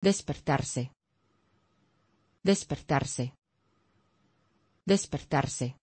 Despertarse. Despertarse. Despertarse.